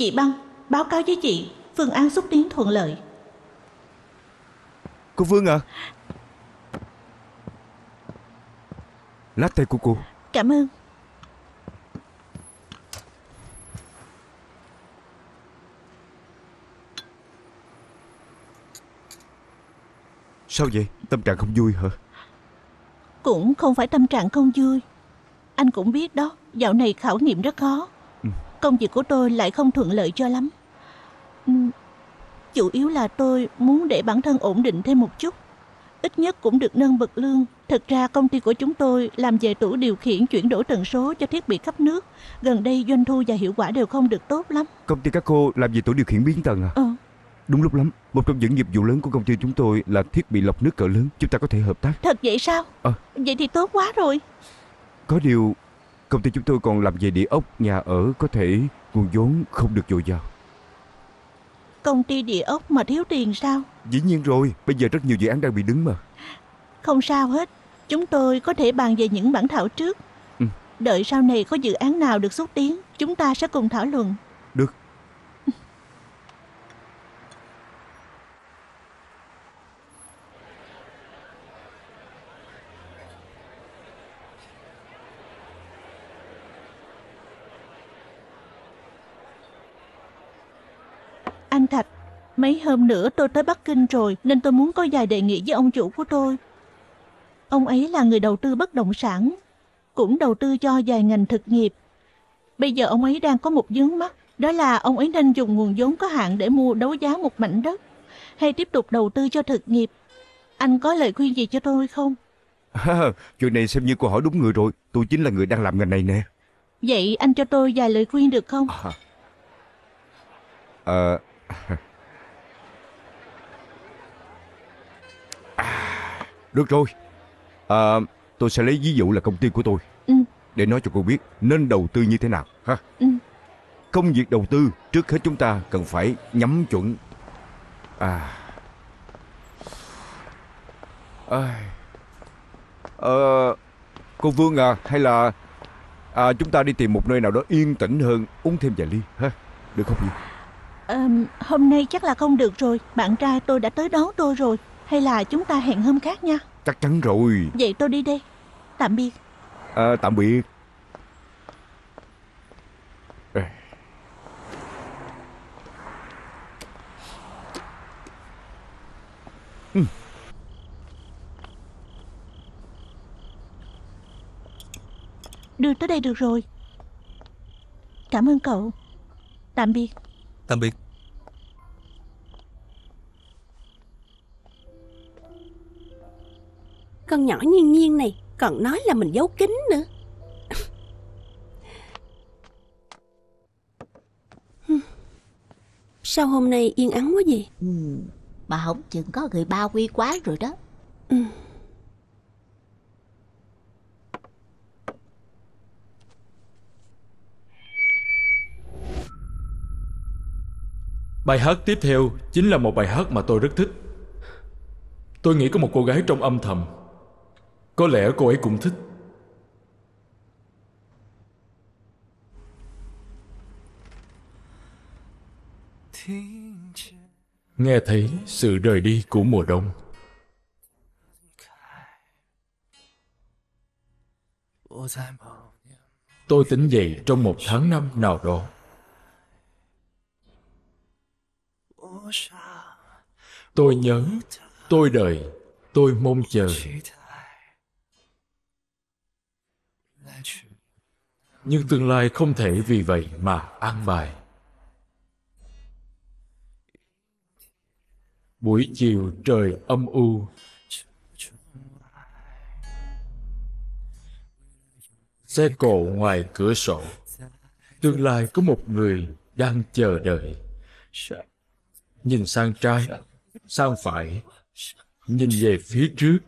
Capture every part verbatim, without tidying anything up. Chị Băng, báo cáo với chị, phương án xúc tiến thuận lợi. Cô Vương à, latte của cô. Cảm ơn. Sao vậy? Tâm trạng không vui hả? Cũng không phải tâm trạng không vui. Anh cũng biết đó, dạo này khảo nghiệm rất khó. Ừ. Công việc của tôi lại không thuận lợi cho lắm. Chủ yếu là tôi muốn để bản thân ổn định thêm một chút. Ít nhất cũng được nâng bậc lương. Thực ra công ty của chúng tôi làm về tủ điều khiển chuyển đổi tần số cho thiết bị cấp nước. Gần đây doanh thu và hiệu quả đều không được tốt lắm. Công ty các cô làm về tủ điều khiển biến tần à? Ừ. Đúng lúc lắm. Một trong những nghiệp vụ lớn của công ty chúng tôi là thiết bị lọc nước cỡ lớn. Chúng ta có thể hợp tác. Thật vậy sao? À. Vậy thì tốt quá rồi. Có điều công ty chúng tôi còn làm về địa ốc, nhà ở. Có thể nguồn vốn không được dồi dào. Công ty địa ốc mà thiếu tiền sao? Dĩ nhiên rồi. Bây giờ rất nhiều dự án đang bị đứng mà. Không sao hết. Chúng tôi có thể bàn về những bản thảo trước. Ừ. Đợi sau này có dự án nào được xúc tiến, chúng ta sẽ cùng thảo luận. Được. Anh Thạch, mấy hôm nữa tôi tới Bắc Kinh rồi, nên tôi muốn có vài đề nghị với ông chủ của tôi. Ông ấy là người đầu tư bất động sản, cũng đầu tư cho vài ngành thực nghiệp. Bây giờ ông ấy đang có một vướng mắc, đó là ông ấy nên dùng nguồn vốn có hạn để mua đấu giá một mảnh đất, hay tiếp tục đầu tư cho thực nghiệp. Anh có lời khuyên gì cho tôi không? À, chuyện này xem như cô hỏi đúng người rồi, tôi chính là người đang làm ngành này nè. Vậy anh cho tôi vài lời khuyên được không? À, à... À, được rồi. à, Tôi sẽ lấy ví dụ là công ty của tôi. Ừ. Để nói cho cô biết nên đầu tư như thế nào ha. Ừ. Công việc đầu tư trước hết chúng ta cần phải nhắm chuẩn. à. À. À. Cô Vương à, hay là à, chúng ta đi tìm một nơi nào đó yên tĩnh hơn, uống thêm vài ly ha. Được không vậy? À, hôm nay chắc là không được rồi. Bạn trai tôi đã tới đón tôi rồi. Hay là chúng ta hẹn hôm khác nha. Chắc chắn rồi. Vậy tôi đi đây. Tạm biệt. à, Tạm biệt. à. ừ. Đưa tới đây được rồi. Cảm ơn cậu. Tạm biệt. Tạm biệt. Con nhỏ Nhiên Nhiên này còn nói là mình giấu kín nữa. Sao hôm nay yên ắng quá vậy? Ừ, bà không chừng có người bao quy quá rồi đó. Ừ. Bài hát tiếp theo chính là một bài hát mà tôi rất thích. Tôi nghĩ có một cô gái trong âm thầm, có lẽ cô ấy cũng thích. Nghe thấy sự rời đi của mùa đông. Tôi tỉnh dậy trong một tháng năm nào đó. Tôi nhớ, tôi đợi, tôi mong chờ. Nhưng tương lai không thể vì vậy mà an bài. Buổi chiều trời âm u. Xe cộ ngoài cửa sổ. Tương lai có một người đang chờ đợi. Nhìn sang trái, sang phải, nhìn về phía trước.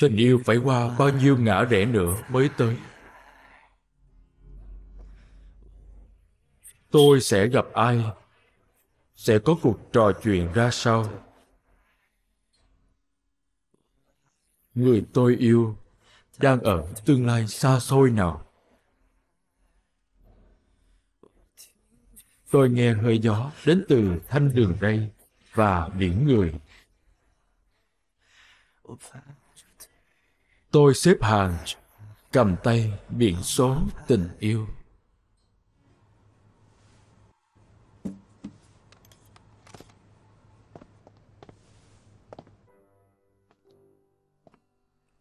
Tình yêu phải qua bao nhiêu ngã rẽ nữa mới tới. Tôi sẽ gặp ai? Sẽ có cuộc trò chuyện ra sao? Người tôi yêu đang ở tương lai xa xôi nào? Tôi nghe hơi gió đến từ thanh đường ray và biển người. Tôi xếp hàng, cầm tay biển số tình yêu.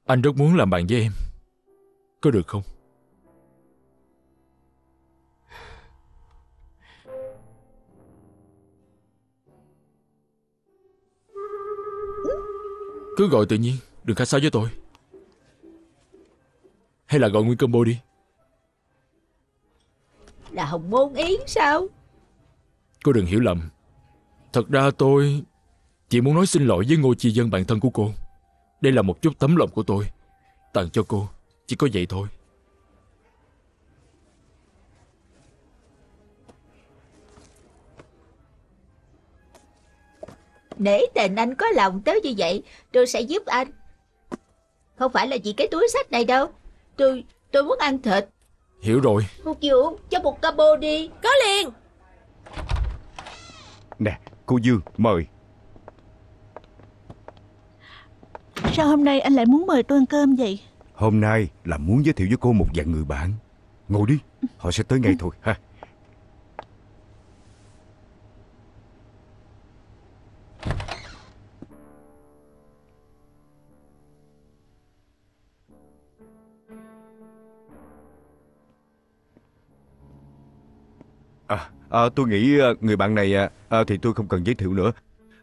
Anh rất muốn làm bạn với em, có được không? Cứ gọi tự nhiên, đừng khách sáo với tôi. Hay là gọi nguyên combo đi. Là hồng môn yến sao? Cô đừng hiểu lầm. Thật ra tôi chỉ muốn nói xin lỗi với Ngô Chi Dân, bạn thân của cô. Đây là một chút tấm lòng của tôi tặng cho cô, chỉ có vậy thôi. Nể tình anh có lòng tới như vậy, tôi sẽ giúp anh. Không phải là vì cái túi sách này đâu. Tôi, tôi muốn ăn thịt. Hiểu rồi. Một dưỡng cho một combo đi. Có liền. Nè, cô Dương, mời. Sao hôm nay anh lại muốn mời tôi ăn cơm vậy? Hôm nay là muốn giới thiệu với cô một vài người bạn. Ngồi đi, họ sẽ tới ngay thôi ha. À, à, tôi nghĩ người bạn này à, thì tôi không cần giới thiệu nữa.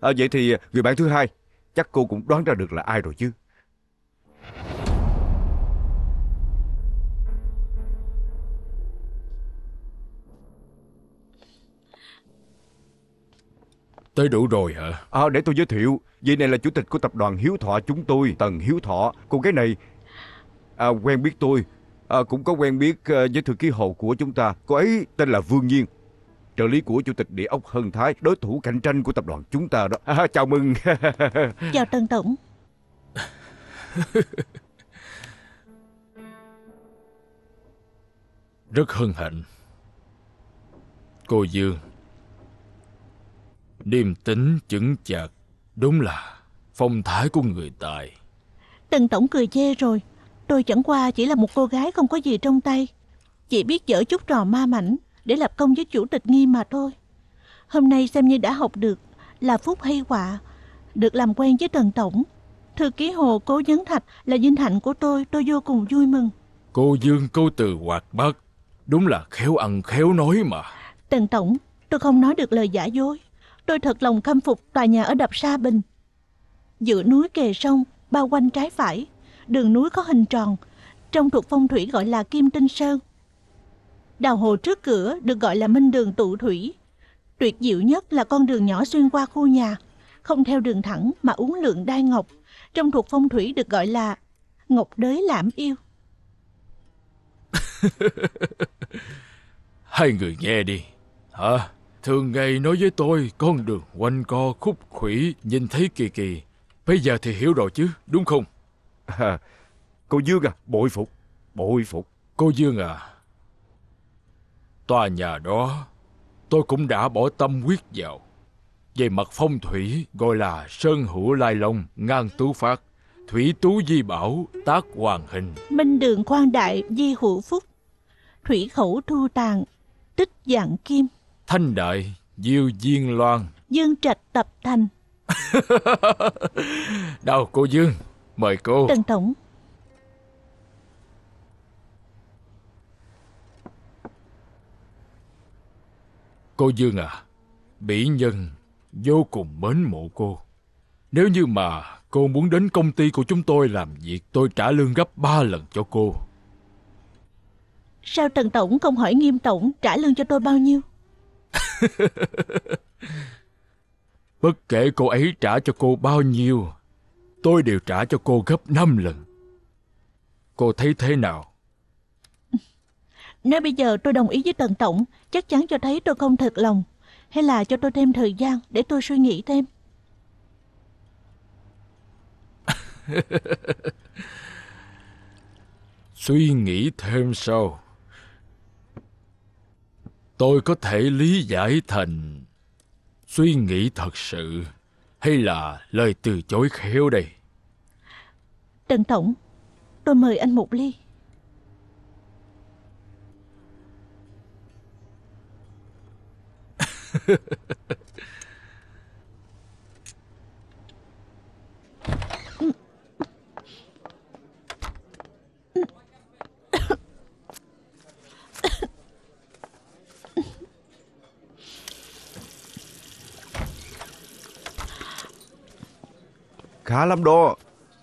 À, vậy thì người bạn thứ hai, chắc cô cũng đoán ra được là ai rồi chứ. Tới đủ rồi hả? À, để tôi giới thiệu. Vị này là chủ tịch của tập đoàn Hiếu Thọ chúng tôi, Tần Hiếu Thọ. Cô gái này à, quen biết tôi. À, cũng có quen biết à, với thư ký hộ của chúng ta. Cô ấy tên là Vương Nhiên, trợ lý của chủ tịch địa ốc Hân Thái, đối thủ cạnh tranh của tập đoàn chúng ta đó. À, chào mừng. Chào Tần Tổng. Rất hân hạnh. Cô Dương, điềm tĩnh chững chạc, đúng là phong thái của người tài. Tần Tổng cười chê rồi. Tôi chẳng qua chỉ là một cô gái không có gì trong tay, chỉ biết dở chút trò ma mảnh để lập công với chủ tịch Nghi mà thôi. Hôm nay xem như đã học được là phúc hay họa, được làm quen với Trần Tổng, thư ký Hồ Cố Vấn Thạch là vinh hạnh của tôi. Tôi vô cùng vui mừng. Cô Dương câu từ hoạt bát, đúng là khéo ăn khéo nói mà. Trần Tổng, tôi không nói được lời giả dối. Tôi thật lòng khâm phục tòa nhà ở đập Sa Bình, giữa núi kề sông, bao quanh trái phải, đường núi có hình tròn, trong thuộc phong thủy gọi là Kim Tinh Sơn. Đào hồ trước cửa được gọi là Minh Đường Tụ Thủy. Tuyệt diệu nhất là con đường nhỏ xuyên qua khu nhà, không theo đường thẳng mà uốn lượn đai ngọc, trong thuộc phong thủy được gọi là Ngọc Đới Lãm Yêu. Hai người nghe đi. Hả? Thường ngày nói với tôi con đường quanh co khúc khuỷu nhìn thấy kỳ kỳ, bây giờ thì hiểu rồi chứ, đúng không? À, cô Dương à, bội phục, bội phục. Cô Dương à, tòa nhà đó tôi cũng đã bỏ tâm huyết vào. Về mặt phong thủy gọi là sơn hữu lai long, ngang tứ phát, thủy tú di bảo, tác hoàn hình. Minh đường khoan đại, di hữu phúc, thủy khẩu thu tàn, tích dạng kim. Thanh đại, diêu diên loan, dương trạch tập thành. Đâu cô Dương, mời cô. Tần Tổng. Cô Dương à, bỉ nhân vô cùng mến mộ cô. Nếu như mà cô muốn đến công ty của chúng tôi làm việc, tôi trả lương gấp ba lần cho cô. Sao Tần Tổng không hỏi Nghiêm Tổng trả lương cho tôi bao nhiêu? Bất kể cô ấy trả cho cô bao nhiêu, tôi đều trả cho cô gấp năm lần. Cô thấy thế nào? Nếu bây giờ tôi đồng ý với Tần Tổng, chắc chắn cho thấy tôi không thật lòng. Hay là cho tôi thêm thời gian để tôi suy nghĩ thêm? Suy nghĩ thêm sao? tôi có thể lý giải thành suy nghĩ thật sự hay là lời từ chối khéo đây? Trần Tổng, tôi mời anh một ly. Khá lắm đó.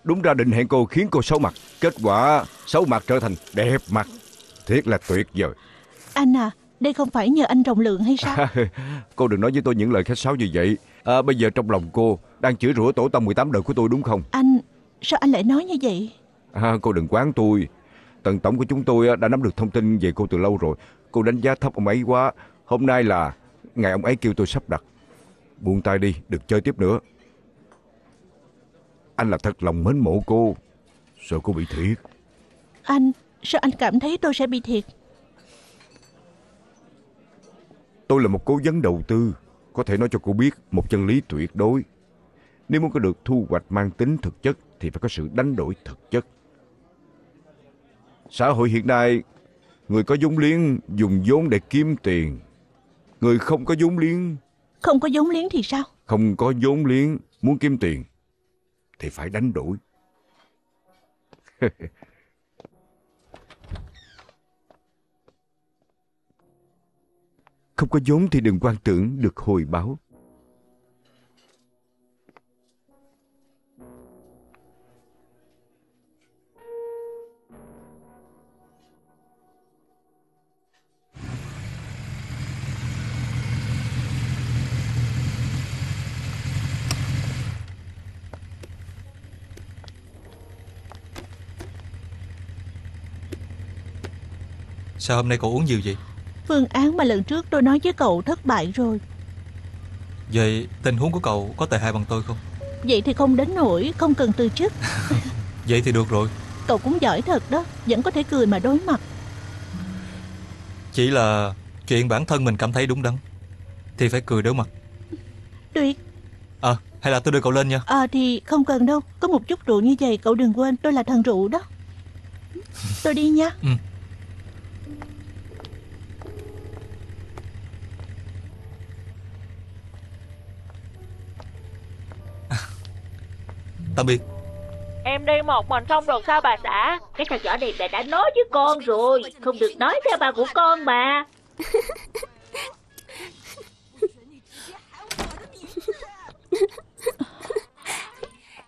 Đúng ra định hẹn cô khiến cô xấu mặt, kết quả xấu mặt trở thành đẹp mặt, thiệt là tuyệt vời. Anh à, đây không phải nhờ anh rộng lượng hay sao? À, cô đừng nói với tôi những lời khách sáo như vậy. À, bây giờ trong lòng cô đang chửi rủa tổ tông mười tám đời của tôi đúng không? Anh, sao anh lại nói như vậy? À, cô đừng quán tôi. Tần tổng của chúng tôi đã nắm được thông tin về cô từ lâu rồi. Cô đánh giá thấp ông ấy quá. Hôm nay là ngày ông ấy kêu tôi sắp đặt. Buông tay đi, đừng chơi tiếp nữa. Anh là thật lòng mến mộ cô. Sợ cô bị thiệt. Anh, sao anh cảm thấy tôi sẽ bị thiệt? Tôi là một cố vấn đầu tư, có thể nói cho cô biết một chân lý tuyệt đối. Nếu muốn có được thu hoạch mang tính thực chất thì phải có sự đánh đổi thực chất. Xã hội hiện nay, người có vốn liếng dùng vốn để kiếm tiền, người không có vốn liếng... Không có vốn liếng thì sao? Không có vốn liếng muốn kiếm tiền thì phải đánh đổi. Không có vốn thì đừng quan tưởng được hồi báo. Sao hôm nay cậu uống nhiều vậy? Phương án mà lần trước tôi nói với cậu thất bại rồi. Vậy tình huống của cậu có tệ hại bằng tôi không? Vậy thì không đến nỗi không cần từ chức. Vậy thì được rồi. Cậu cũng giỏi thật đó, vẫn có thể cười mà đối mặt. Chỉ là chuyện bản thân mình cảm thấy đúng đắn thì phải cười đối mặt. Tuyệt. À, hay là tôi đưa cậu lên nha. À thì không cần đâu. Có một chút rượu như vậy cậu đừng quên, tôi là thằng rượu đó. Tôi đi nha. Ừ. Tạm biệt. Em đi một mình không được sao bà xã? Cái thằng nhỏ này đã, đã nói với con rồi, không được nói theo bà của con mà.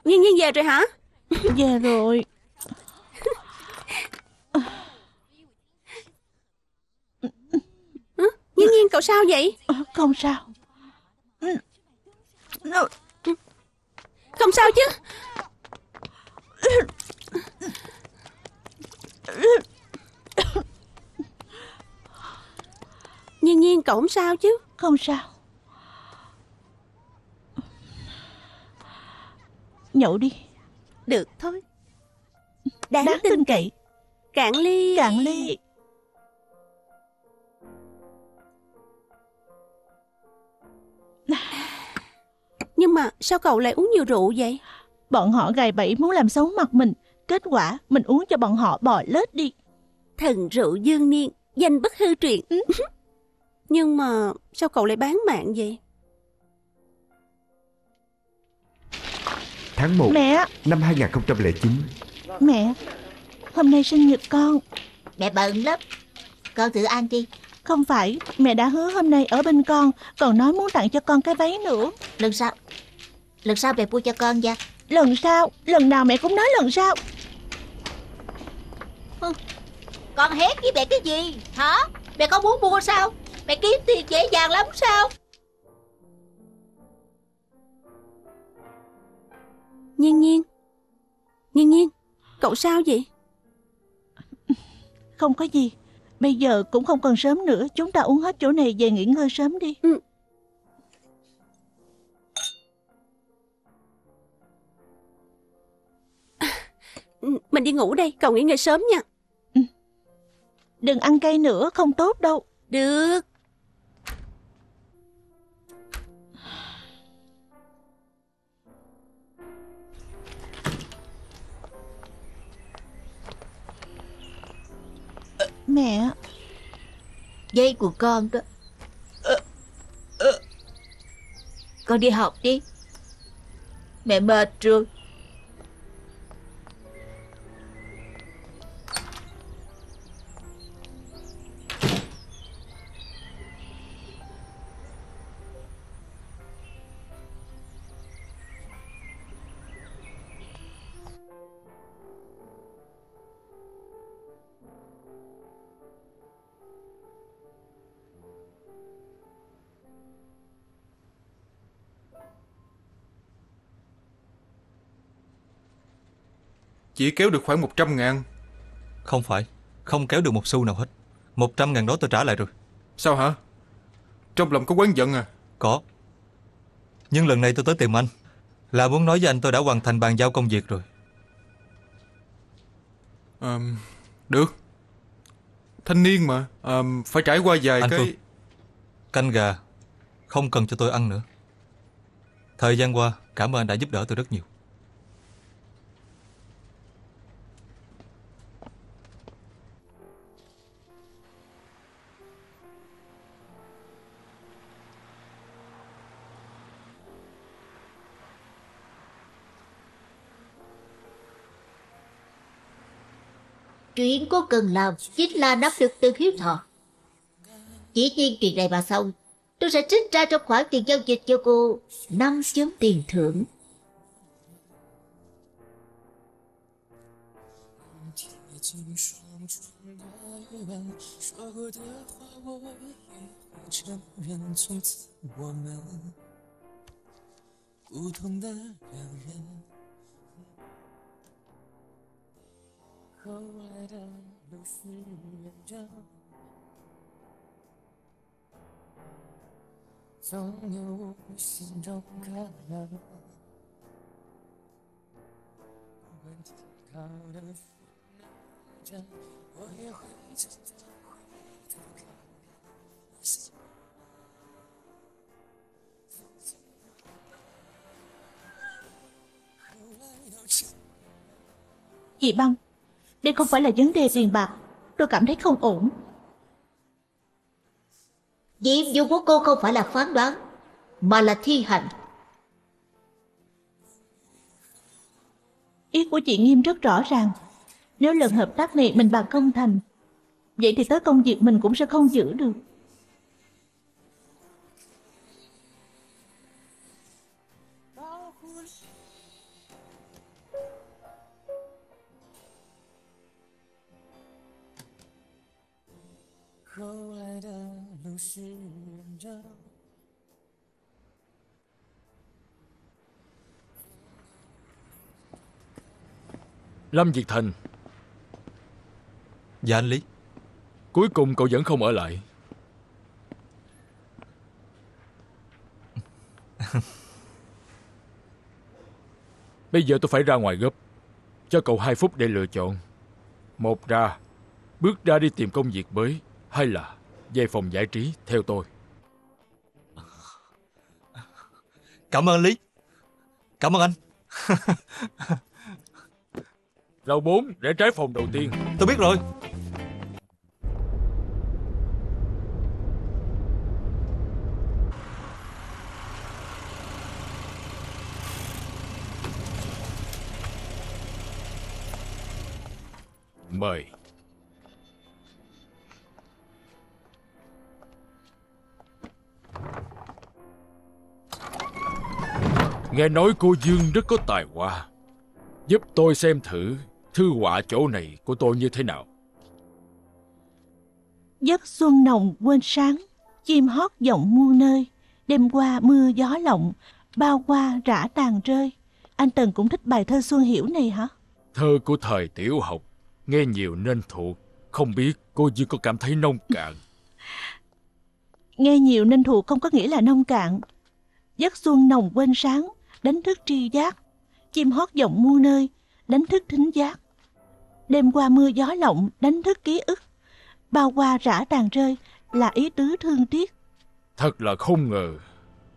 Nhiên Nhiên về rồi hả? Về rồi. Nhiên Nhiên cậu sao vậy? Không sao. Không sao chứ. Nhiên Nhiên cậu không sao chứ? Không sao. Nhậu đi. Được thôi. Đáng, Đáng tin cậy. Cạn ly. Cạn ly. Nhưng mà sao cậu lại uống nhiều rượu vậy? Bọn họ gài bẫy muốn làm xấu mặt mình, kết quả mình uống cho bọn họ bò lết đi. Thần rượu dương niên, danh bất hư truyền. Nhưng mà sao cậu lại bán mạng vậy? Tháng một mẹ. Năm hai không không chín. Mẹ, hôm nay sinh nhật con. Mẹ bận lắm, con tự ăn đi. Không phải, mẹ đã hứa hôm nay ở bên con, còn nói muốn tặng cho con cái váy nữa. Lần sau, lần sau mẹ mua cho con nha. Lần sau, lần nào mẹ cũng nói lần sau. Con hét với mẹ cái gì hả? Mẹ có muốn mua sao? Mẹ kiếm tiền dễ dàng lắm sao? Nhiên Nhiên, Nhiên Nhiên, cậu sao vậy? Không có gì. Bây giờ cũng không còn sớm nữa, chúng ta uống hết chỗ này về nghỉ ngơi sớm đi. Ừ. Mình đi ngủ đây, cậu nghỉ ngơi sớm nha. Đừng ăn cay nữa, không tốt đâu. Được, nè, giấy của con đó. Con đi học đi, mẹ mệt rồi. Chỉ kéo được khoảng một trăm ngàn. Không phải, không kéo được một xu nào hết. Một trăm ngàn đó tôi trả lại rồi. Sao hả? Trong lòng có oán giận à? Có. Nhưng lần này tôi tới tìm anh là muốn nói với anh tôi đã hoàn thành bàn giao công việc rồi. À, được. Thanh niên mà, à, phải trải qua vài anh cái... Phương, canh gà không cần cho tôi ăn nữa. Thời gian qua, cảm ơn anh đã giúp đỡ tôi rất nhiều. Chuyện cô cần làm chính là nắm được Tần Hiếu Thọ. Dĩ nhiên chuyện này mà xong, tôi sẽ trích ra trong khoản tiền giao dịch cho cô năm chấm tiền thưởng. Chị Băng, đây không phải là vấn đề tiền bạc. Tôi cảm thấy không ổn. Nhiệm vụ của cô không phải là phán đoán, mà là thi hành. Ý của chị Nghiêm rất rõ ràng. Nếu lần hợp tác này mình bàn không thành, vậy thì tới công việc mình cũng sẽ không giữ được. Lâm Việt Thành. Dạ anh Lý. Cuối cùng cậu vẫn không ở lại. Bây giờ tôi phải ra ngoài gấp. Cho cậu hai phút để lựa chọn. Một ra, bước ra đi tìm công việc mới, hay là về phòng giải trí theo tôi. Cảm ơn Lý. Cảm ơn anh. Lầu bốn, rẽ trái phòng đầu tiên. Tôi biết rồi. Mời. Nghe nói cô Dương rất có tài hoa. Giúp tôi xem thử thư họa chỗ này của tôi như thế nào. Giấc xuân nồng quên sáng, chim hót vọng muôn nơi. Đêm qua mưa gió lộng, bao qua rã tàn rơi. Anh Tần cũng thích bài thơ Xuân Hiểu này hả? Thơ của thời tiểu học, nghe nhiều nên thuộc. Không biết cô Dương có cảm thấy nông cạn? Nghe nhiều nên thuộc không có nghĩa là nông cạn. Giấc xuân nồng quên sáng, đánh thức tri giác. Chim hót vọng muôn nơi, đánh thức thính giác. Đêm qua mưa gió lộng, đánh thức ký ức. Bao qua rã tàn rơi là ý tứ thương tiếc. Thật là không ngờ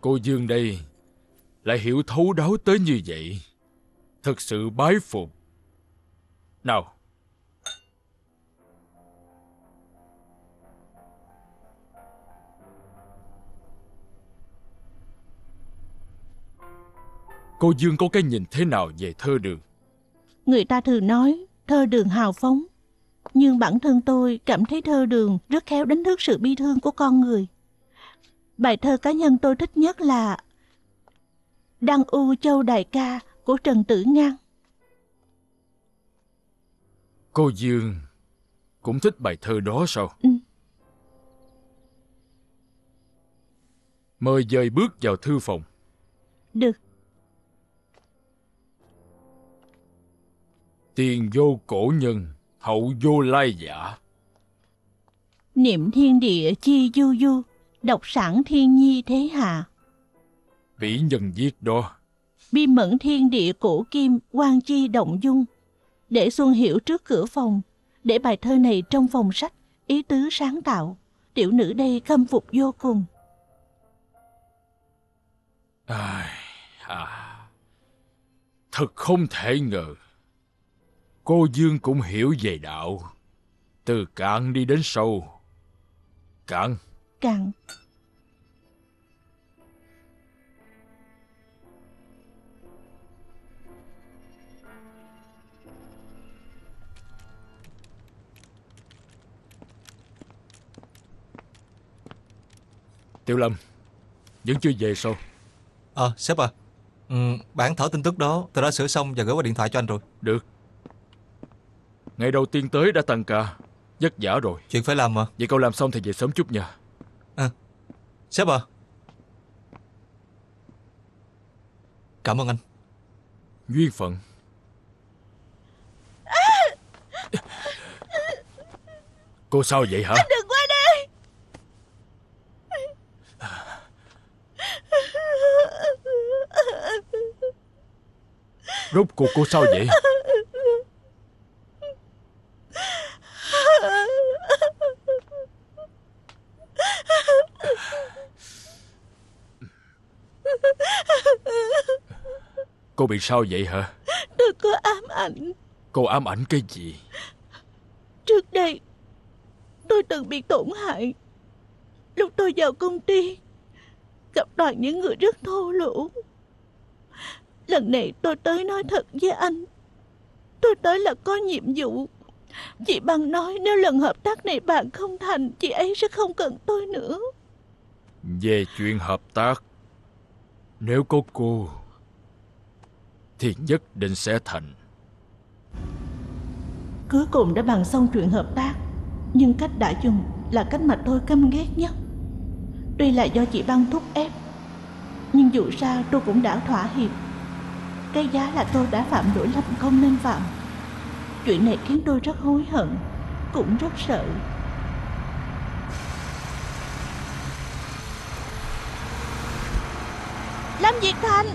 cô Dương đây lại hiểu thấu đáo tới như vậy. Thật sự bái phục. Nào, Cô Dương có cái nhìn thế nào về thơ đường? Người ta thường nói thơ đường hào phóng, nhưng bản thân tôi cảm thấy thơ đường rất khéo đánh thức sự bi thương của con người. Bài thơ cá nhân tôi thích nhất là Đăng U Châu Đại Ca của Trần Tử Nhan. Cô Dương cũng thích bài thơ đó sao? Ừ. Mời dời bước vào thư phòng. Được. Tiền vô cổ nhân, hậu vô lai giả. Niệm thiên địa chi du du, độc sản thiên nhi thế hạ. Vĩ nhân viết đó. Bi mẫn thiên địa cổ kim, quan chi động dung. Để Xuân Hiểu trước cửa phòng, để bài thơ này trong phòng sách, ý tứ sáng tạo. Tiểu nữ đây khâm phục vô cùng. À, à, thật không thể ngờ cô Dương cũng hiểu về đạo, từ cạn đi đến sâu. Cạn Cạn Tiểu Lâm vẫn chưa về sao? Ờ, à, sếp à, ừ, bản thảo tin tức đó tôi đã sửa xong và gửi qua điện thoại cho anh rồi. Được. Ngày đầu tiên tới đã tăng ca, vất vả rồi. Chuyện phải làm mà. Vậy cậu làm xong thì về sớm chút nha. À, sếp à, cảm ơn anh. Duyên phận. Cô sao vậy hả? Anh đừng qua đây. Rốt cuộc cô sao vậy? Cô bị sao vậy hả? Tôi có ám ảnh. Cô ám ảnh cái gì? Trước đây tôi từng bị tổn hại. Lúc tôi vào công ty gặp toàn những người rất thô lỗ. Lần này tôi tới nói thật với anh, tôi tới là có nhiệm vụ. Chị Bằng nói nếu lần hợp tác này bạn không thành, chị ấy sẽ không cần tôi nữa. Về chuyện hợp tác, nếu có cô thì nhất định sẽ thành. Cuối cùng đã bàn xong chuyện hợp tác, nhưng cách đã dùng là cách mà tôi căm ghét nhất. Tuy là do chị Băng thúc ép, nhưng dù sao tôi cũng đã thỏa hiệp. Cái giá là tôi đã phạm lỗi lầm không nên phạm. Chuyện này khiến tôi rất hối hận, cũng rất sợ. Lâm Việt Thành.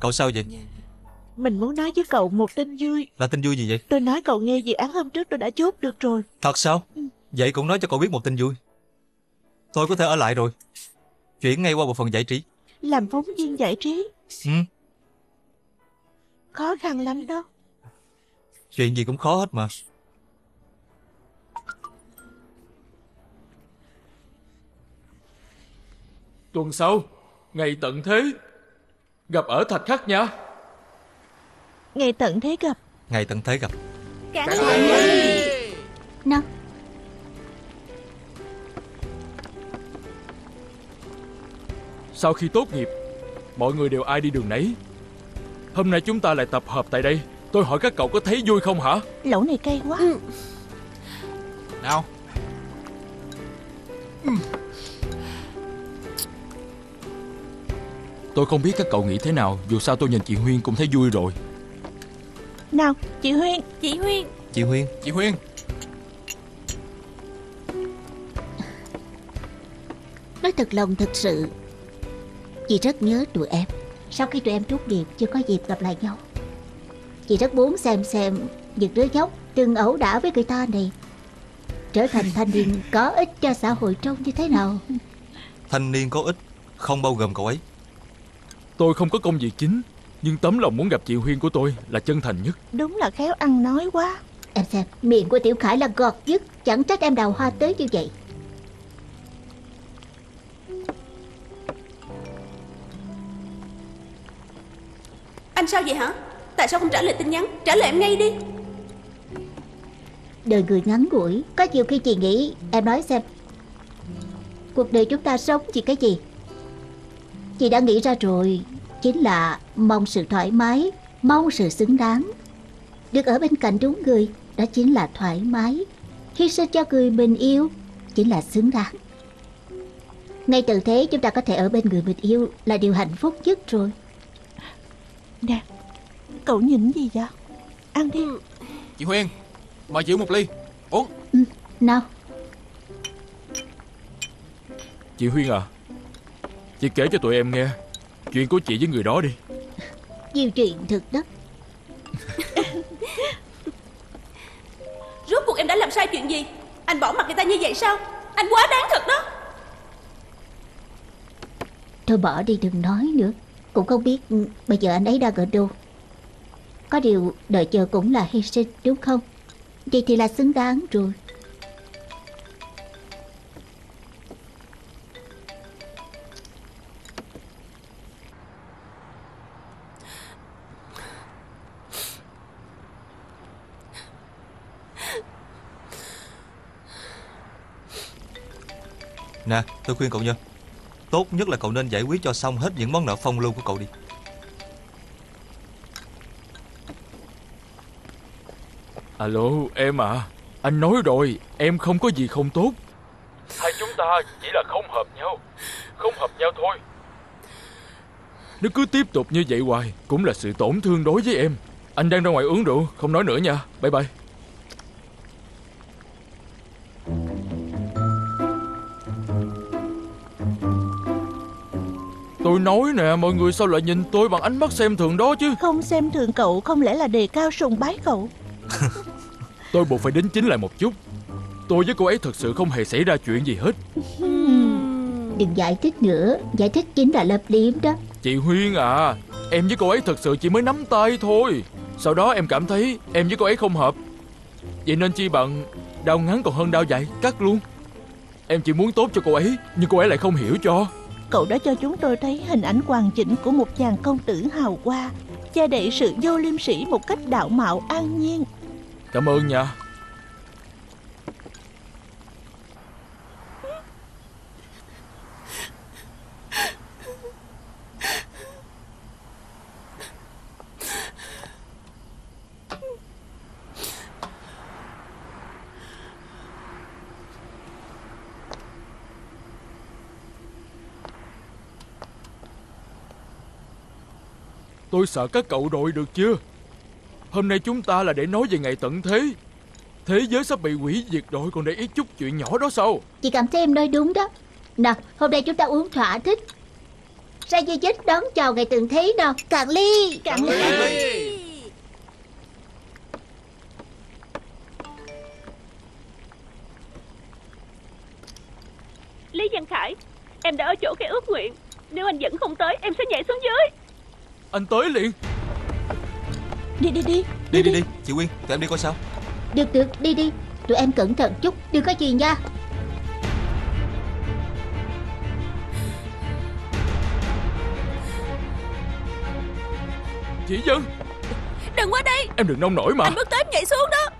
Cậu sao vậy? Mình muốn nói với cậu một tin vui. Là tin vui gì vậy? Tôi nói cậu nghe, dự án hôm trước tôi đã chốt được rồi. Thật sao? Ừ. Vậy cũng nói cho cậu biết một tin vui. Tôi có thể ở lại rồi, chuyển ngay qua bộ phận giải trí. Làm phóng viên giải trí? Ừ. Khó khăn lắm đó. Chuyện gì cũng khó hết mà. Tuần sau, ngày tận thế, gặp ở Thạch Khắc nha. Ngày tận thế gặp. Ngày tận thế gặp. Cảm ơn. Nào. Sau khi tốt nghiệp, mọi người đều ai đi đường nấy. Hôm nay chúng ta lại tập hợp tại đây. Tôi hỏi các cậu có thấy vui không hả? Lẩu này cay quá. Ừ. Nào. Tôi không biết các cậu nghĩ thế nào, dù sao tôi nhìn chị Huyên cũng thấy vui rồi. Nào, chị Huyên, chị Huyên, chị Huyên, chị Huyên. Nói thật lòng thật sự, chị rất nhớ tụi em. Sau khi tụi em trút việc chưa có dịp gặp lại nhau, chị rất muốn xem xem những đứa nhóc từng ẩu đả với người ta này trở thành thanh niên có ích cho xã hội trông như thế nào. Thanh niên có ích không bao gồm cậu ấy. Tôi không có công việc chính, nhưng tấm lòng muốn gặp chị Huyên của tôi là chân thành nhất. Đúng là khéo ăn nói quá. Em xem, miệng của Tiểu Khải là ngọt nhất, chẳng trách em đào hoa tới như vậy. Anh sao vậy hả? Tại sao không trả lời tin nhắn? Trả lời em ngay đi. Đời người ngắn ngủi, có nhiều khi chị nghĩ, em nói xem, cuộc đời chúng ta sống chỉ cái gì? Chị đã nghĩ ra rồi, chính là mong sự thoải mái, mong sự xứng đáng. Được ở bên cạnh đúng người, đó chính là thoải mái. Hy sinh cho người mình yêu, chính là xứng đáng. Ngay từ thế chúng ta có thể ở bên người mình yêu là điều hạnh phúc nhất rồi. Nè, cậu nhìn gì vậy? Ăn đi. Chị Huyên, mời chị uống một ly, uống. Ừ, nào. Chị Huyên à, chị kể cho tụi em nghe chuyện của chị với người đó đi. Nhiều chuyện thật đó. Rốt cuộc em đã làm sai chuyện gì? Anh bỏ mặc người ta như vậy sao? Anh quá đáng thật đó. Thôi bỏ đi, đừng nói nữa. Cũng không biết bây giờ anh ấy đang ở đâu. Có điều đợi chờ cũng là hy sinh đúng không? Vậy thì là xứng đáng rồi. Nè, tôi khuyên cậu nha, tốt nhất là cậu nên giải quyết cho xong hết những món nợ phong lưu của cậu đi. Alo, em à, anh nói rồi, em không có gì không tốt. Hai chúng ta chỉ là không hợp nhau, không hợp nhau thôi. Nếu cứ tiếp tục như vậy hoài, cũng là sự tổn thương đối với em. Anh đang ra ngoài uống rượu, không nói nữa nha, bye bye. Tôi nói nè, mọi người sao lại nhìn tôi bằng ánh mắt xem thường đó chứ? Không xem thường cậu, không lẽ là đề cao sùng bái cậu? Tôi buộc phải đính chính lại một chút. Tôi với cô ấy thật sự không hề xảy ra chuyện gì hết. Đừng giải thích nữa, giải thích chính là lấp liếm đó. Chị Huyên à, em với cô ấy thật sự chỉ mới nắm tay thôi. Sau đó em cảm thấy em với cô ấy không hợp, vậy nên chi bằng đau ngắn còn hơn đau dài, cắt luôn. Em chỉ muốn tốt cho cô ấy, nhưng cô ấy lại không hiểu cho. Cậu đã cho chúng tôi thấy hình ảnh hoàn chỉnh của một chàng công tử hào hoa, che đậy sự vô liêm sỉ một cách đạo mạo an nhiên. Cảm ơn nha. Tôi sợ các cậu đội được chưa? Hôm nay chúng ta là để nói về ngày tận thế. Thế giới sắp bị hủy diệt rồi còn để ý chút chuyện nhỏ đó sao? Chị cảm thấy em nói đúng đó. Nào, hôm nay chúng ta uống thỏa thích, ra dây chết đón chào ngày tận thế nào. Cạn ly, cạn ly. Lý Văn Khải, em đã ở chỗ cái ước nguyện. Nếu anh vẫn không tới, em sẽ nhảy xuống dưới. Anh tới liền. Đi đi đi. Đi đi đi, đi. Chị Quyên, tụi em đi coi sao. Được được, đi đi. Tụi em cẩn thận chút, đừng có gì nha. Chị Dân, đừng qua đây. Em đừng nông nổi mà. Anh bước tới em nhảy xuống đó.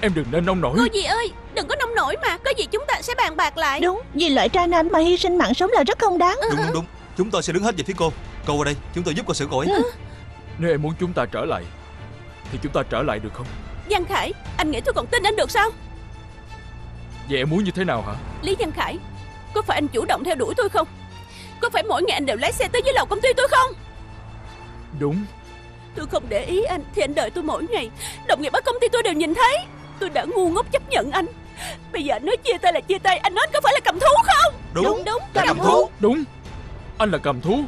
Em đừng nên nông nổi. Cô dì ơi, đừng có nông nổi mà. Có gì chúng ta sẽ bàn bạc lại. Đúng, vì loại trai nam mà hy sinh mạng sống là rất không đáng. Đúng đúng đúng, chúng tôi sẽ đứng hết về phía cô. Cô ở đây, chúng tôi giúp cô xử cô ấy. Ừ. Nếu em muốn chúng ta trở lại thì chúng ta trở lại được không? Văn Khải, anh nghĩ tôi còn tin anh được sao? Vậy em muốn như thế nào hả? Lý Văn Khải, có phải anh chủ động theo đuổi tôi không? Có phải mỗi ngày anh đều lái xe tới dưới lầu công ty tôi không? Đúng. Tôi không để ý anh thì anh đợi tôi mỗi ngày. Đồng nghiệp ở công ty tôi đều nhìn thấy. Tôi đã ngu ngốc chấp nhận anh. Bây giờ anh nói chia tay là chia tay. Anh nói có phải là cầm thú không? Đúng, đúng, đúng là cầm, cầm thú. Đúng, anh là cầm thú.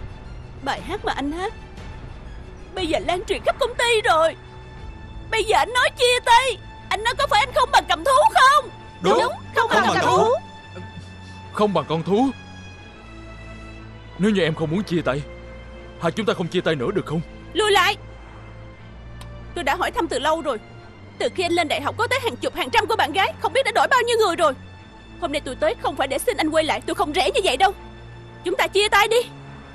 Bài hát mà anh hát bây giờ lan truyền khắp công ty rồi. Bây giờ anh nói chia tay, anh nói có phải anh không bằng cầm thú không? Đúng, đúng không, không bằng, bằng cầm thú. thú Không bằng con thú. Nếu như em không muốn chia tay, hai chúng ta không chia tay nữa được không? Lùi lại. Tôi đã hỏi thăm từ lâu rồi. Từ khi anh lên đại học có tới hàng chục hàng trăm của bạn gái, không biết đã đổi bao nhiêu người rồi. Hôm nay tôi tới không phải để xin anh quay lại. Tôi không rẻ như vậy đâu. Chúng ta chia tay đi.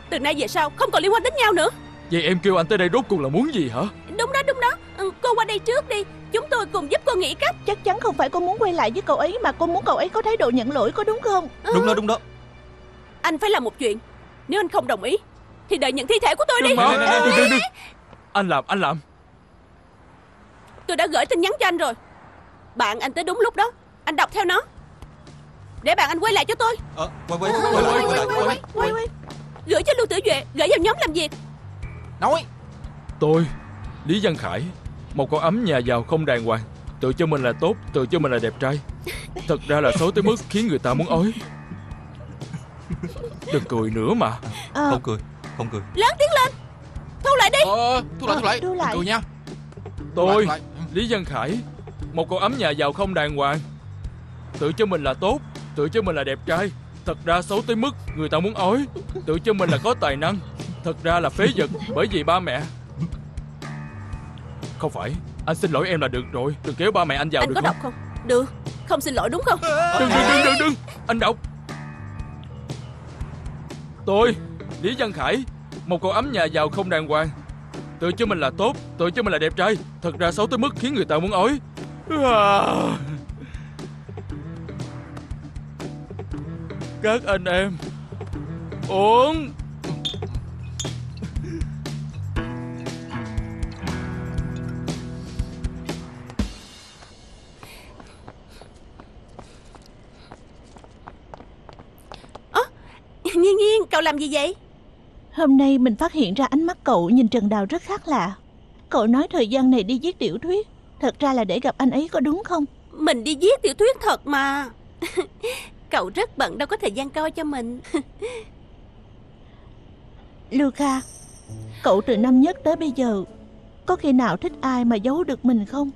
Từ nay về sau không còn liên quan đến nhau nữa. Vậy em kêu anh tới đây rốt cuộc là muốn gì hả? Đúng đó, đúng đó. Ừ, cô qua đây trước đi. Chúng tôi cùng giúp cô nghĩ cách. Chắc chắn không phải cô muốn quay lại với cậu ấy, mà cô muốn cậu ấy có thái độ nhận lỗi, có đúng không? Ừ. Đúng đó, đúng đó. Anh phải làm một chuyện. Nếu anh không đồng ý thì đợi nhận thi thể của tôi đi. Anh làm, anh làm. Tôi đã gửi tin nhắn cho anh rồi. Bạn anh tới đúng lúc đó. Anh đọc theo nó để bạn anh quay lại cho tôi. Ờ, quay quay quay quay quay quay quay quay. Gửi cho Lưu Tử Duệ, gửi vào nhóm làm việc. Nói tôi Lý Văn Khải, một con ấm nhà giàu không đàng hoàng, tự cho mình là tốt, tự cho mình là đẹp trai, thật ra là xấu tới mức khiến người ta muốn ói. Đừng cười nữa mà. À, không cười, không cười. Lớn tiếng lên. Thu lại đi. Ờ, thu lại, thu lại, thu lại. Cười nha. Tôi Lý Văn Khải, một con ấm nhà giàu không đàng hoàng, tự cho mình là tốt, tự cho mình là đẹp trai, thật ra xấu tới mức người ta muốn ói, tự cho mình là có tài năng, thật ra là phế vật bởi vì ba mẹ. Không phải, anh xin lỗi em là được rồi. Đừng kéo ba mẹ anh vào anh được không? Anh có đọc không? Được, không xin lỗi đúng không? Đừng, đừng, đừng, đừng, đừng. Anh đọc. Tôi Lý Văn Khải, một cậu ấm nhà giàu không đàng hoàng, tự cho mình là tốt, tự cho mình là đẹp trai, thật ra xấu tới mức khiến người ta muốn ói. Các anh em uống. Nhiên Nhiên, cậu làm gì vậy? Hôm nay mình phát hiện ra ánh mắt cậu nhìn Trần Đào rất khác lạ. Cậu nói thời gian này đi viết tiểu thuyết, thật ra là để gặp anh ấy, có đúng không? Mình đi viết tiểu thuyết thật mà. Cậu rất bận, đâu có thời gian coi cho mình. Lưu Kha, cậu từ năm nhất tới bây giờ có khi nào thích ai mà giấu được mình không?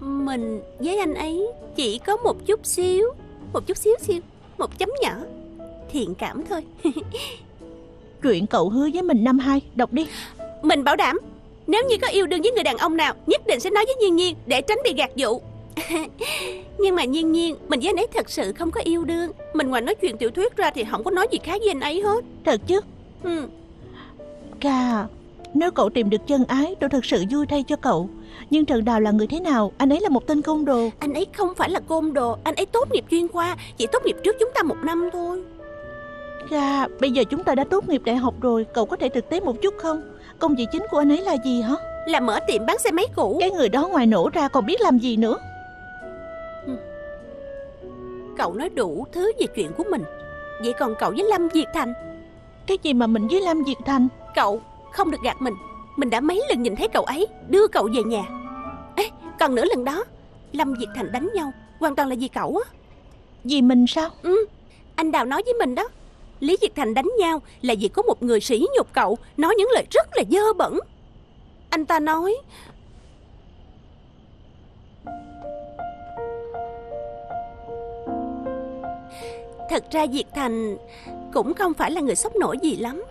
Mình với anh ấy chỉ có một chút xíu, một chút xíu xíu, một chấm nhỏ thiện cảm thôi. Chuyện cậu hứa với mình năm hai, đọc đi. Mình bảo đảm, nếu như có yêu đương với người đàn ông nào, nhất định sẽ nói với Nhiên Nhiên để tránh bị gạt dụ. Nhưng mà Nhiên Nhiên, mình với anh ấy thật sự không có yêu đương. Mình ngoài nói chuyện tiểu thuyết ra thì không có nói gì khác với anh ấy hết. Thật chứ? Ừ. Kha, nếu cậu tìm được chân ái, tôi thật sự vui thay cho cậu. Nhưng Trần Đào là người thế nào? Anh ấy là một tên côn đồ. Anh ấy không phải là côn đồ, anh ấy tốt nghiệp chuyên khoa, chỉ tốt nghiệp trước chúng ta một năm thôi. Kha, bây giờ chúng ta đã tốt nghiệp đại học rồi, cậu có thể thực tế một chút không? Công việc chính của anh ấy là gì hả? Là mở tiệm bán xe máy cũ. Cái người đó ngoài nổ ra còn biết làm gì nữa? Ừ. Cậu nói đủ thứ về chuyện của mình. Vậy còn cậu với Lâm Việt Thành? Cái gì mà mình với Lâm Việt Thành? Cậu không được gạt mình. Mình đã mấy lần nhìn thấy cậu ấy đưa cậu về nhà. Ê, còn nửa lần đó Lâm Việt Thành đánh nhau hoàn toàn là vì cậu á. Vì mình sao? Ừ, anh Đào nói với mình đó, Lý Việt Thành đánh nhau là vì có một người sỉ nhục cậu, nói những lời rất là dơ bẩn. Anh ta nói thật ra Việt Thành cũng không phải là người sốc nổi gì lắm.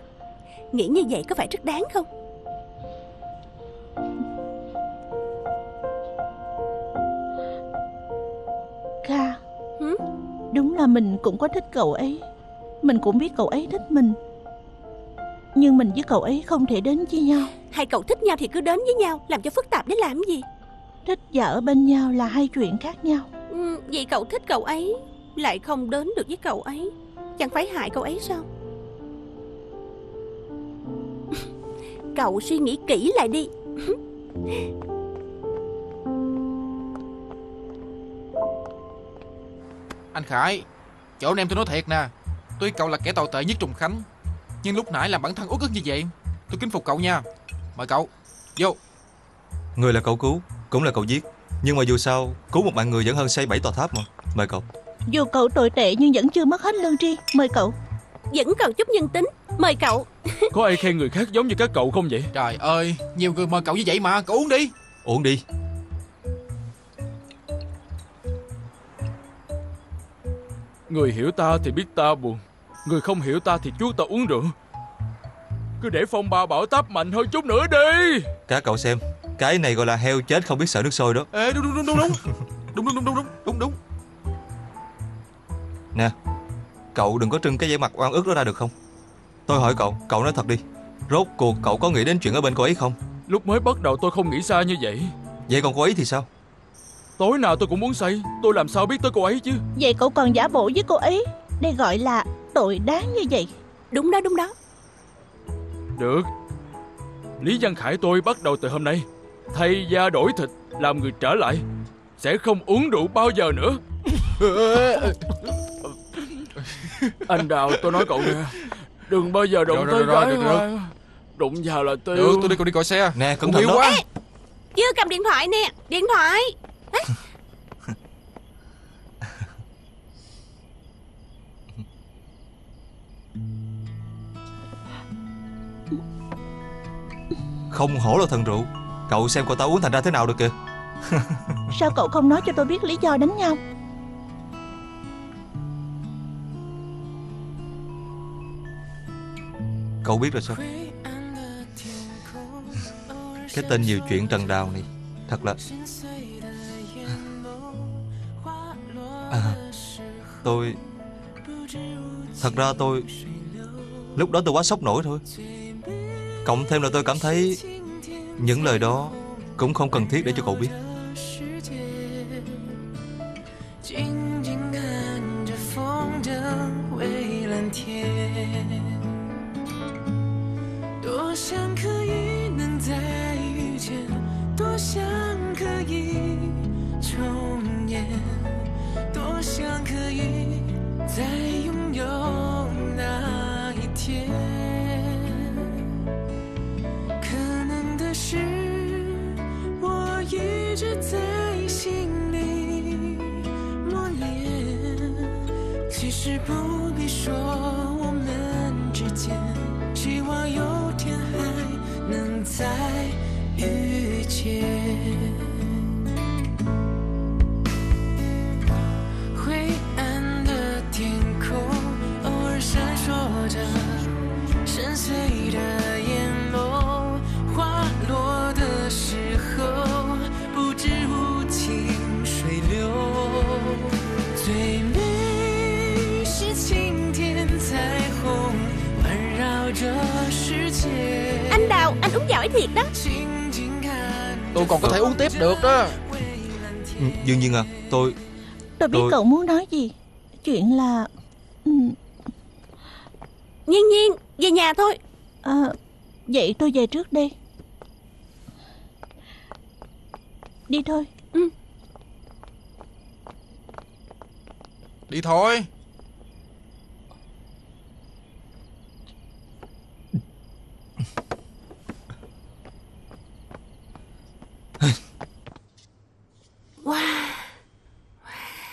Nghĩ như vậy có phải rất đáng không? Kha, ừ? Đúng là mình cũng có thích cậu ấy. Mình cũng biết cậu ấy thích mình, nhưng mình với cậu ấy không thể đến với nhau. Hai cậu thích nhau thì cứ đến với nhau, làm cho phức tạp để làm gì? Thích và ở bên nhau là hai chuyện khác nhau. Ừ, vậy cậu thích cậu ấy lại không đến được với cậu ấy, chẳng phải hại cậu ấy sao? Cậu suy nghĩ kỹ lại đi. Anh Khải, chỗ em tôi nói thiệt nè, tuy cậu là kẻ tồi tệ nhất Trùng Khánh, nhưng lúc nãy làm bản thân uất ức như vậy, tôi kính phục cậu nha. Mời cậu vô. Người là cậu cứu, cũng là cậu giết, nhưng mà dù sao cứu một mạng người vẫn hơn xây bảy tòa tháp mà. Mời cậu. Dù cậu tồi tệ nhưng vẫn chưa mất hết lương tri. Mời cậu. Vẫn còn chút nhân tính. Mời cậu. Có ai khen người khác giống như các cậu không vậy? Trời ơi, nhiều người mời cậu như vậy mà. Cậu uống đi. Uống đi. Người hiểu ta thì biết ta buồn, người không hiểu ta thì chú ta uống rượu. Cứ để phong ba bảo táp mạnh hơn chút nữa đi. Các cậu xem, cái này gọi là heo chết không biết sợ nước sôi đó. Ê, đúng đúng đúng đúng đúng đúng đúng đúng đúng đúng đúng. Nè, cậu đừng có trưng cái vẻ mặt oan ức đó ra được không? Tôi hỏi cậu, cậu nói thật đi, rốt cuộc cậu có nghĩ đến chuyện ở bên cô ấy không? Lúc mới bắt đầu tôi không nghĩ xa như vậy. Vậy còn cô ấy thì sao? Tối nào tôi cũng muốn say, tôi làm sao biết tới cô ấy chứ. Vậy cậu còn giả bộ với cô ấy, đây gọi là tội đáng như vậy. Đúng đó, đúng đó. Được. Lý Văn Khải tôi bắt đầu từ hôm nay thay da đổi thịt, làm người trở lại, sẽ không uống rượu bao giờ nữa. Anh Đào, tôi nói cậu nè, đừng bao giờ đụng tới gái mà. Đụng vào là tiêu. Được, tôi đi, cậu đi gọi xe. Nè, cẩn thận quá. Ê, chưa cầm điện thoại nè. Điện thoại. Không hổ là thần rượu. Cậu xem cô ta uống thành ra thế nào được kìa. Sao cậu không nói cho tôi biết lý do đánh nhau? Cậu biết rồi sao? Cái tên nhiều chuyện Trần Đào này thật là... À, tôi... Thật ra tôi... Lúc đó tôi quá sốc nổi thôi. Cộng thêm là tôi cảm thấy những lời đó cũng không cần thiết để cho cậu biết. Anh Đào, anh uống giỏi thiệt đó. Tôi còn có thể uống tiếp được đó. Đương nhiên à, tôi... Tôi biết tôi... cậu muốn nói gì. Chuyện là... Nhiên Nhiên, về nhà thôi. À, vậy tôi về trước đi. Đi thôi. Ừ. Đi thôi.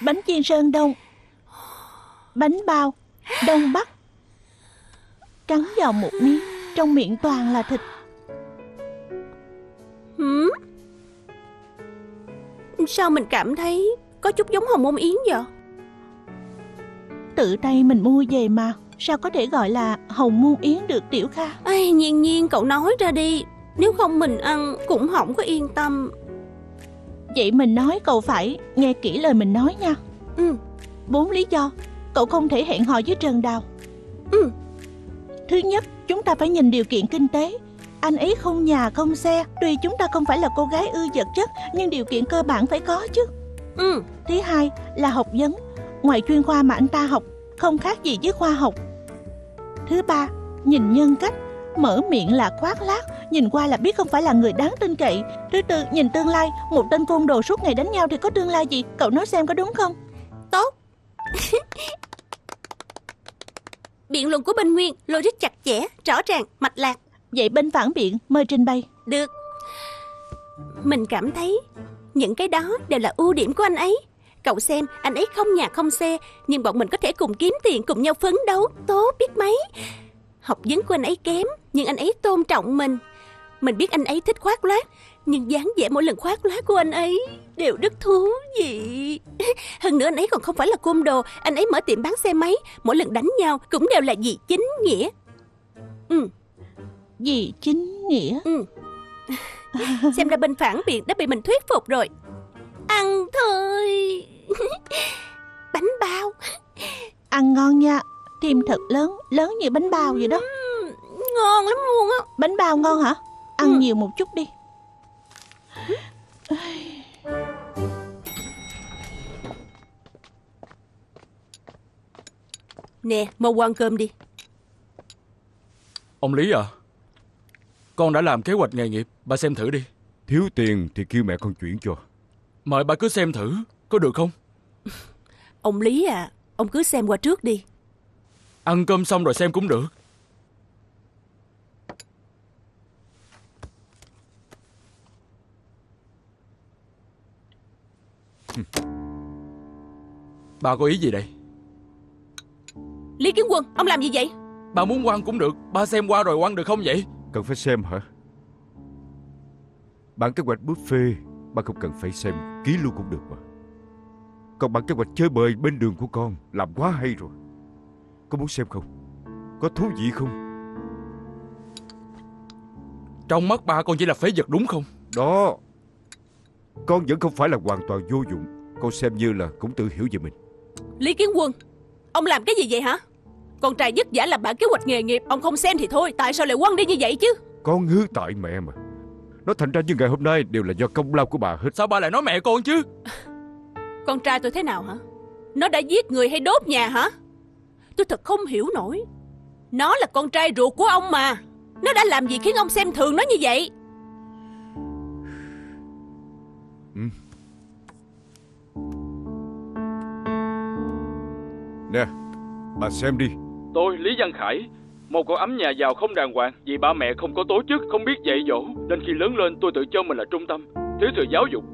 Bánh chiên Sơn Đông, bánh bao Đông Bắc, cắn vào một miếng, trong miệng toàn là thịt. Ừ? Sao mình cảm thấy có chút giống hồng môn yến vậy? Tự tay mình mua về mà, sao có thể gọi là hồng môn yến được Tiểu Kha? Ê, Nhiên Nhiên, cậu nói ra đi, nếu không mình ăn cũng không có yên tâm. Vậy mình nói cậu phải nghe kỹ lời mình nói nha. Ừ. Bốn lý do cậu không thể hẹn hò với Trần Đào. Ừ. Thứ nhất, chúng ta phải nhìn điều kiện kinh tế. Anh ấy không nhà không xe. Tuy chúng ta không phải là cô gái ưa vật chất, nhưng điều kiện cơ bản phải có chứ. Ừ. Thứ hai là học vấn. Ngoài chuyên khoa mà anh ta học, không khác gì với khoa học. Thứ ba, nhìn nhân cách. Mở miệng là khoác lác, nhìn qua là biết không phải là người đáng tin cậy. Thứ tư, nhìn tương lai. Một tên côn đồ suốt ngày đánh nhau thì có tương lai gì? Cậu nói xem có đúng không? Tốt. Biện luận của bên Nguyên logic chặt chẽ, rõ ràng, mạch lạc. Vậy bên phản biện mời trình bày. Được. Mình cảm thấy những cái đó đều là ưu điểm của anh ấy. Cậu xem, anh ấy không nhà không xe, nhưng bọn mình có thể cùng kiếm tiền, cùng nhau phấn đấu, tốt biết mấy. Học vấn của anh ấy kém, nhưng anh ấy tôn trọng mình. Mình biết anh ấy thích khoác lác, nhưng dáng vẻ mỗi lần khoác lác của anh ấy đều rất thú vị. Hơn nữa anh ấy còn không phải là côn đồ. Anh ấy mở tiệm bán xe máy, mỗi lần đánh nhau cũng đều là vì chính nghĩa. Ừ. Vì chính nghĩa. Ừ. Xem ra bên phản biện đã bị mình thuyết phục rồi. Ăn thôi. Bánh bao ăn ngon nha. Tim thật lớn, lớn như bánh bao vậy đó. Ừ, ngon lắm luôn á. Bánh bao ngon hả? Ăn ừ. nhiều một chút đi. Nè, mau qua ăn cơm đi. Ông Lý à, con đã làm kế hoạch nghề nghiệp, bà xem thử đi. Thiếu tiền thì kêu mẹ con chuyển cho. Mời bà cứ xem thử, có được không? Ông Lý à, ông cứ xem qua trước đi. Ăn cơm xong rồi xem cũng được. Bà có ý gì đây? Lý Kiến Quân, ông làm gì vậy? Bà muốn quan cũng được, bà xem qua rồi quan được không vậy? Cần phải xem hả? Bản kế hoạch buffet bà không cần phải xem, ký luôn cũng được mà. Còn bản kế hoạch chơi bời bên đường của con làm quá hay rồi. Có muốn xem không? Có thú vị không? Trong mắt bà con chỉ là phế vật đúng không? Đó. Con vẫn không phải là hoàn toàn vô dụng. Con xem như là cũng tự hiểu về mình. Lý Kiến Quân, ông làm cái gì vậy hả? Con trai vất vả làm bản kế hoạch nghề nghiệp, ông không xem thì thôi, tại sao lại quăng đi như vậy chứ? Con hứa tại mẹ mà. Nó thành ra như ngày hôm nay đều là do công lao của bà hết. Sao bà lại nói mẹ con chứ? Con trai tôi thế nào hả? Nó đã giết người hay đốt nhà hả? Tôi thật không hiểu nổi. Nó là con trai ruột của ông mà. Nó đã làm gì khiến ông xem thường nó như vậy? Ừ. Nè, bà xem đi. Tôi, Lý Văn Khải, một cậu ấm nhà giàu không đàng hoàng. Vì ba mẹ không có tố chức, không biết dạy dỗ, nên khi lớn lên tôi tự cho mình là trung tâm, thiếu sự giáo dục.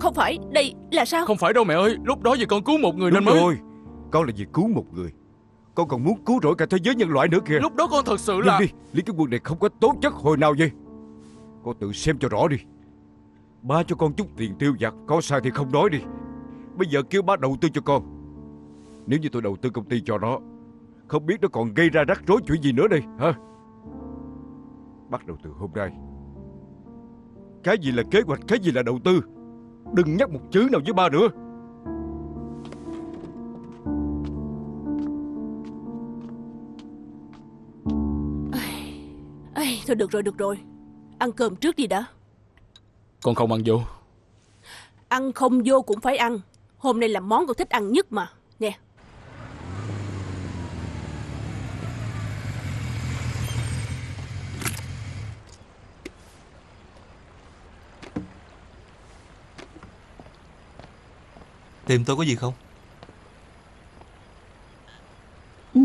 Không phải, đây là sao? Không phải đâu mẹ ơi, lúc đó vì con cứu một người. Đúng nên mới rồi. Con là vì cứu một người, con còn muốn cứu rỗi cả thế giới nhân loại nữa kìa. Lúc đó con thật sự là... Đi, đi, Lý Kiến Quân này không có tố chất hồi nào vậy. Con tự xem cho rõ đi. Ba cho con chút tiền tiêu vặt, có sai thì không nói đi. Bây giờ kêu ba đầu tư cho con. Nếu như tôi đầu tư công ty cho nó, không biết nó còn gây ra rắc rối chuyện gì nữa đây hả? Bắt đầu từ hôm nay, cái gì là kế hoạch, cái gì là đầu tư, đừng nhắc một chữ nào với ba nữa. Ây, thôi được rồi, được rồi. Ăn cơm trước đi đã. Con không ăn vô. Ăn không vô cũng phải ăn. Hôm nay là món con thích ăn nhất mà. Nè. Tìm tôi có gì không? Ừ,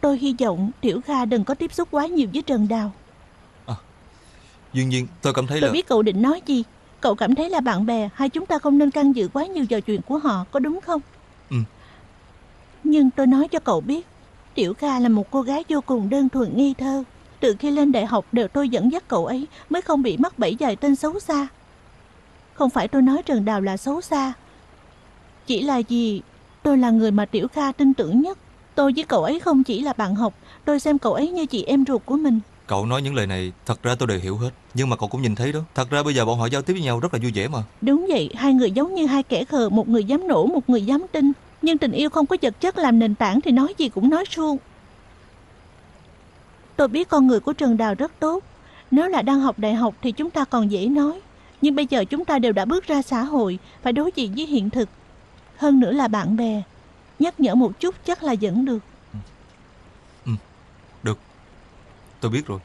tôi hy vọng Tiểu Kha đừng có tiếp xúc quá nhiều với Trần Đào. Duyên Nhiên, tôi cảm thấy là... Tôi biết cậu định nói gì. Cậu cảm thấy là bạn bè, hai chúng ta không nên can dự quá nhiều vào chuyện của họ, có đúng không? Ừ. Nhưng tôi nói cho cậu biết, Tiểu Kha là một cô gái vô cùng đơn thuần ngây thơ. Từ khi lên đại học đều tôi dẫn dắt cậu ấy mới không bị mắc bẫy vài tên xấu xa. Không phải tôi nói Trần Đào là xấu xa, chỉ là vì tôi là người mà Tiểu Kha tin tưởng nhất. Tôi với cậu ấy không chỉ là bạn học, tôi xem cậu ấy như chị em ruột của mình. Cậu nói những lời này thật ra tôi đều hiểu hết. Nhưng mà cậu cũng nhìn thấy đó, thật ra bây giờ bọn họ giao tiếp với nhau rất là vui vẻ mà. Đúng vậy, hai người giống như hai kẻ khờ. Một người dám nổ, một người dám tin. Nhưng tình yêu không có vật chất làm nền tảng thì nói gì cũng nói suông. Tôi biết con người của Trần Đào rất tốt. Nếu là đang học đại học thì chúng ta còn dễ nói. Nhưng bây giờ chúng ta đều đã bước ra xã hội, phải đối diện với hiện thực. Hơn nữa là bạn bè, nhắc nhở một chút chắc là vẫn được. Tôi biết rồi.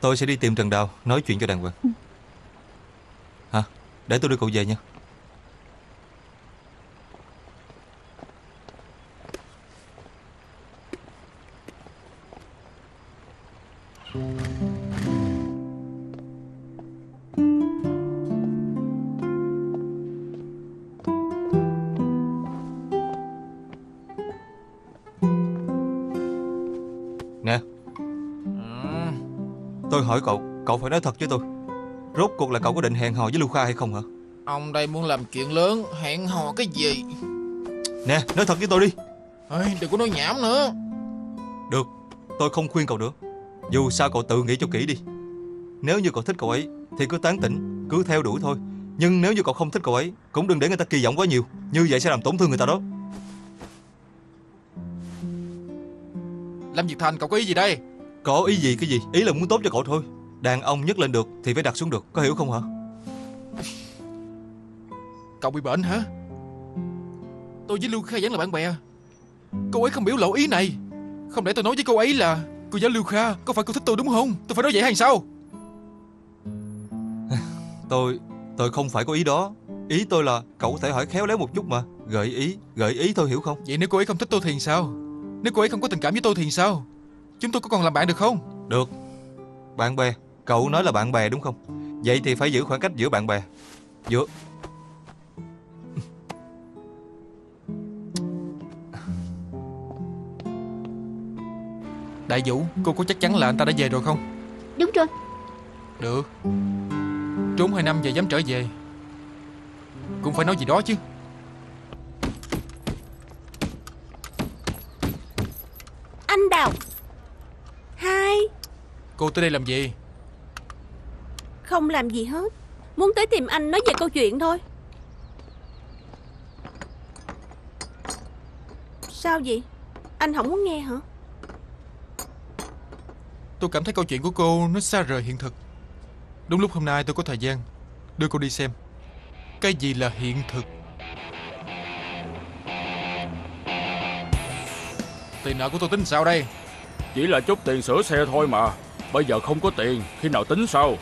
Tôi sẽ đi tìm Trần Đào, nói chuyện cho đàng hoàng. Ừ. Hả? Để tôi đưa cậu về nha. Tôi hỏi cậu, cậu phải nói thật với tôi. Rốt cuộc là cậu có định hẹn hò với Lưu Kha hay không hả? Ông đây muốn làm chuyện lớn, hẹn hò cái gì? Nè, nói thật với tôi đi. Ê, đừng có nói nhảm nữa. Được, tôi không khuyên cậu nữa. Dù sao cậu tự nghĩ cho kỹ đi. Nếu như cậu thích cậu ấy thì cứ tán tỉnh, cứ theo đuổi thôi. Nhưng nếu như cậu không thích cậu ấy, cũng đừng để người ta kỳ vọng quá nhiều. Như vậy sẽ làm tổn thương người ta đó. Lâm Việt Thành, cậu có ý gì đây? Có ý gì cái gì? Ý là muốn tốt cho cậu thôi. Đàn ông nhấc lên được thì phải đặt xuống được, có hiểu không hả? Cậu bị bệnh hả? Tôi với Lưu Kha vẫn là bạn bè. Cô ấy không biểu lộ ý này. Không để tôi nói với cô ấy là cô giáo Lưu Kha, có phải cô thích tôi đúng không? Tôi phải nói vậy hay sao? Tôi... tôi không phải có ý đó. Ý tôi là cậu có thể hỏi khéo léo một chút mà. Gợi ý, gợi ý thôi, hiểu không? Vậy nếu cô ấy không thích tôi thì sao? Nếu cô ấy không có tình cảm với tôi thì sao? Chúng tôi có còn làm bạn được không? Được. Bạn bè, cậu nói là bạn bè đúng không? Vậy thì phải giữ khoảng cách giữa bạn bè. Giữa... Đại Vũ, cô có chắc chắn là anh ta đã về rồi không? Đúng rồi. Được. Trốn hai năm giờ dám trở về, cũng phải nói gì đó chứ. Anh Đào. Hai. Cô tới đây làm gì? Không làm gì hết. Muốn tới tìm anh nói về câu chuyện thôi. Sao vậy? Anh không muốn nghe hả? Tôi cảm thấy câu chuyện của cô nó xa rời hiện thực. Đúng lúc hôm nay tôi có thời gian, đưa cô đi xem cái gì là hiện thực. Tiền nợ của tôi tính sao đây? Chỉ là chút tiền sửa xe thôi mà. Bây giờ không có tiền, khi nào tính sao?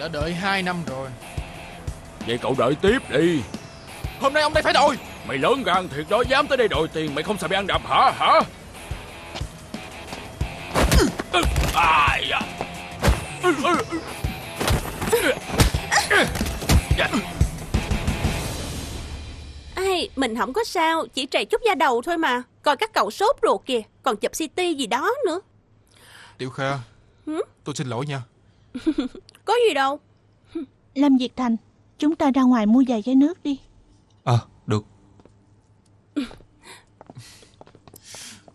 Đã đợi hai năm rồi. Vậy cậu đợi tiếp đi. Hôm nay ông đây phải đòi. Mày lớn gan thiệt đó, dám tới đây đòi tiền. Mày không sợ bị ăn đập hả? Hả? Ai da. Ai, mình không có sao, chỉ trầy chút da đầu thôi mà. Coi các cậu sốt ruột kìa, còn chụp xê tê gì đó nữa. Tiểu Kha, ừ? Tôi xin lỗi nha. Có gì đâu. Lâm Việt Thành, chúng ta ra ngoài mua vài chai nước đi. À, được.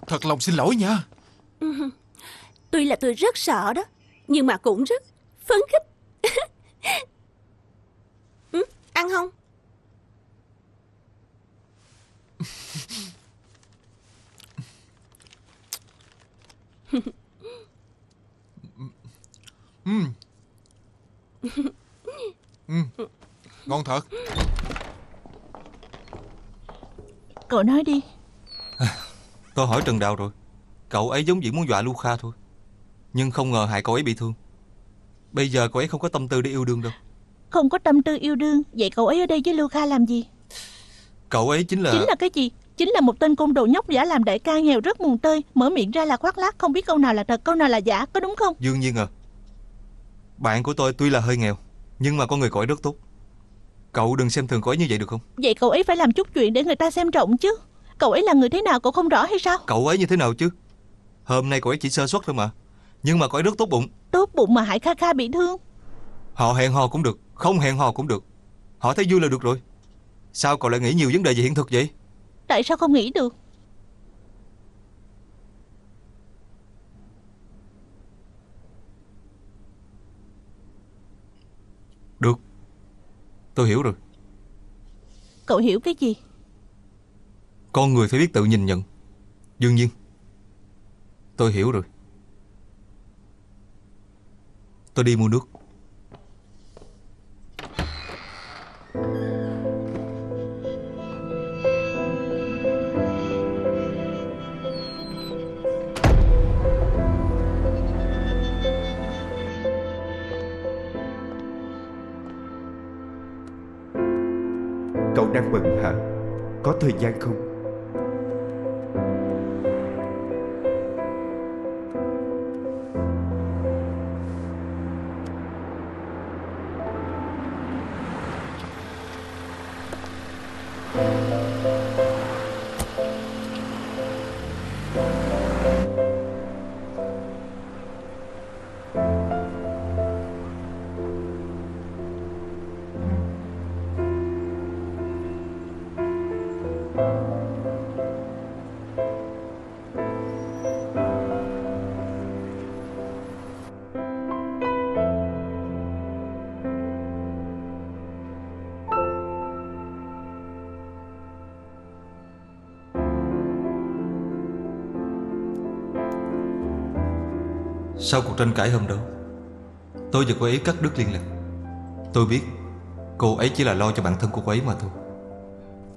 Thật lòng xin lỗi nha. Tuy là tôi rất sợ đó, nhưng mà cũng rất phấn khích. Ừ, ăn không? Ừ. Ừ. Ngon thật. Cậu nói đi. Tôi hỏi Trần Đào rồi. Cậu ấy giống như muốn dọa Lưu Kha thôi, nhưng không ngờ hại cậu ấy bị thương. Bây giờ cậu ấy không có tâm tư để yêu đương đâu. Không có tâm tư yêu đương, vậy cậu ấy ở đây với Lưu Kha làm gì? Cậu ấy chính là... Chính là cái gì? Chính là một tên côn đồ nhóc giả làm đại ca nghèo rất mùng tơi. Mở miệng ra là khoác lác, không biết câu nào là thật, câu nào là giả, có đúng không? Đương nhiên à. Bạn của tôi tuy là hơi nghèo, nhưng mà con người cậu ấy rất tốt. Cậu đừng xem thường cậu ấy như vậy được không? Vậy cậu ấy phải làm chút chuyện để người ta xem trọng chứ. Cậu ấy là người thế nào cậu không rõ hay sao? Cậu ấy như thế nào chứ? Hôm nay cậu ấy chỉ sơ suất thôi mà. Nhưng mà cậu ấy rất tốt bụng. Tốt bụng mà hại Kha Kha bị thương. Họ hẹn hò cũng được, không hẹn hò cũng được. Họ thấy vui là được rồi. Sao cậu lại nghĩ nhiều vấn đề về hiện thực vậy? Tại sao không nghĩ được? Được, tôi hiểu rồi. Cậu hiểu cái gì? Con người phải biết tự nhìn nhận. Đương nhiên, tôi hiểu rồi. Tôi đi mua nước. Cậu đang bận hả? Có thời gian không? Thank you. Sau cuộc tranh cãi hôm đó, tôi và cô ấy cắt đứt liên lạc. Tôi biết cô ấy chỉ là lo cho bản thân cô ấy mà thôi.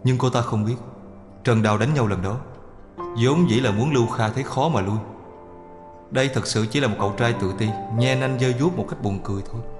Nhưng cô ta không biết Trần Đào đánh nhau lần đó vốn dĩ là muốn Lưu Kha thấy khó mà lui. Đây thật sự chỉ là một cậu trai tự ti nhe nanh dơ vuốt một cách buồn cười thôi.